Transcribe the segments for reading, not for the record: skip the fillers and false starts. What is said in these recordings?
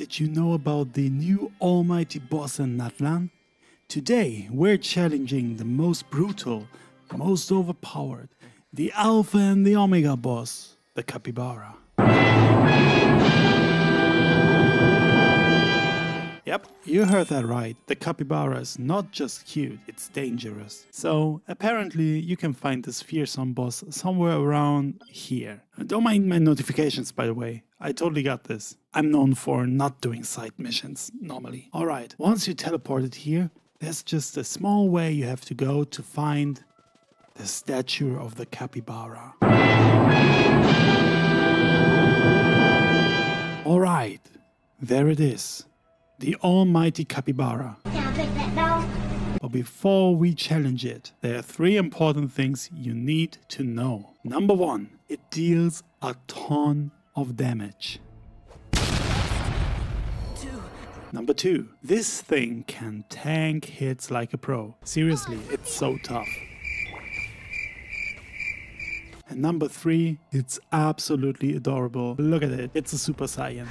Did you know about the new almighty boss in Natlan? Today we're challenging the most brutal, most overpowered, the alpha and the omega boss, the capybara. Yep, you heard that right, the capybara is not just cute, it's dangerous. So apparently you can find this fearsome boss somewhere around here. Don't mind my notifications, by the way. I totally got this. I'm known for not doing side missions, normally. Alright, once you teleported here, there's just a small way you have to go to find the statue of the capybara. Alright, there it is. The almighty capybara. But before we challenge it, there are three important things you need to know. Number one, it deals a ton of damage. Number two, this thing can tank hits like a pro. Seriously, it's so tough. And number three, it's absolutely adorable. Look at it, it's a Super Saiyan.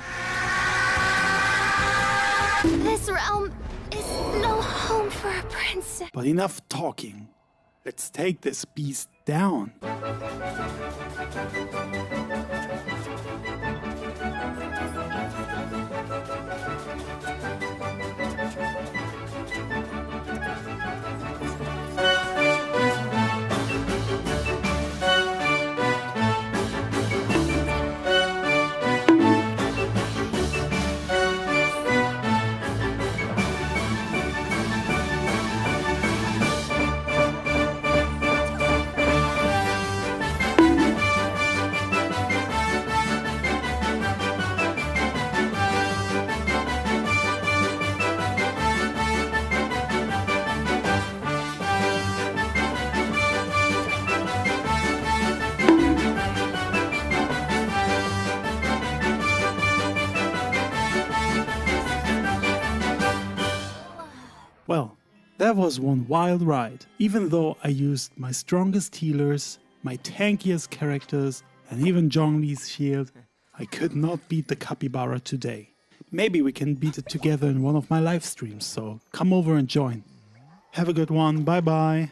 This realm is no home for a princess. But enough talking. Let's take this beast down. Well, that was one wild ride. Even though I used my strongest healers, my tankiest characters, and even Zhongli's shield, I could not beat the capybara today. Maybe we can beat it together in one of my live streams, so come over and join. Have a good one, bye bye!